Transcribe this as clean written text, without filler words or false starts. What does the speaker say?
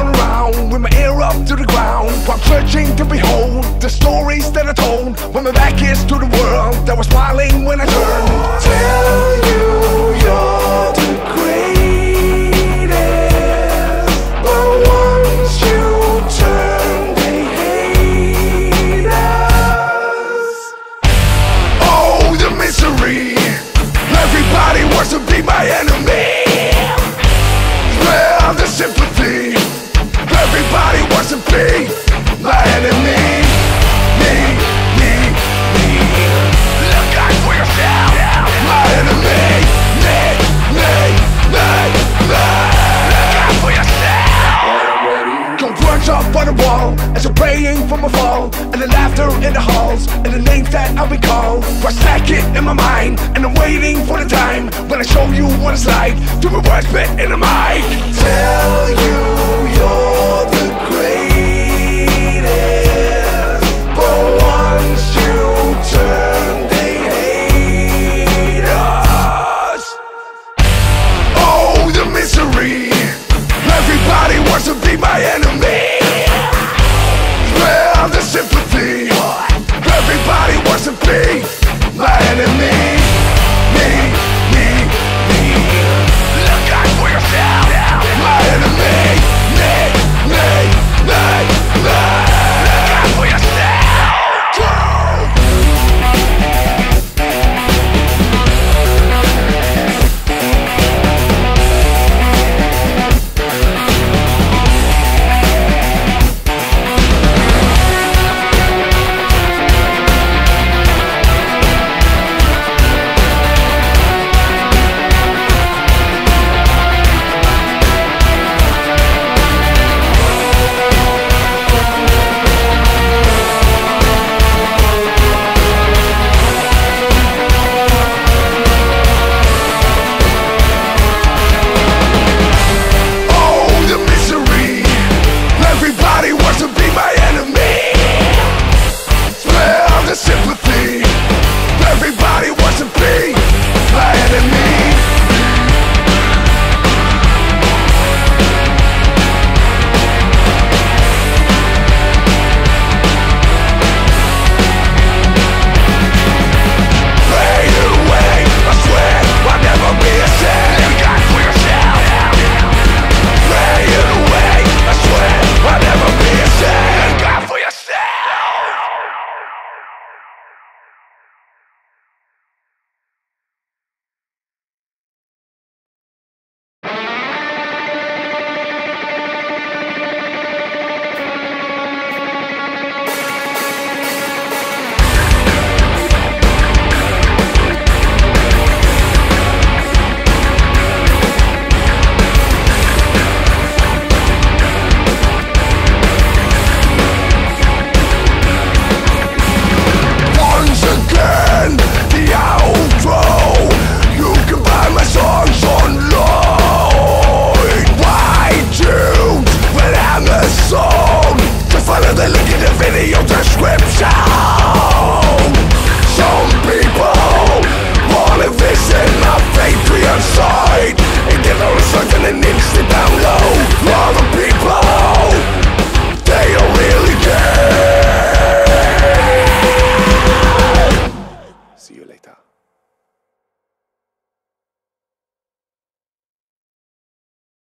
all around, with my ear up to the ground. I'm searching to behold the stories that I told, when my back is to the world that was smiling when I turned. Tell you you're the greatest, but once you turn, they hate us. Oh, the misery. Everybody wants to be my enemy. Spare the sympathy. Everybody wants to be my enemy. Me. Look out for yourself. My enemy. Me. Look out for yourself. Come words up on the wall as I'm praying for my fall, and the laughter in the halls, and the names that I'll be called. I stack it in my mind, and I'm waiting for the time when I show you what it's like to be words spit in the mic. Tell you you're the greatest, but once you turn, they hate us. Oh, the misery. Everybody wants to be my enemy. Spare the sympathy. Everybody wants to be my enemy. Me. Look out for yourself. My enemy. Me. Look out for yourself. See you later.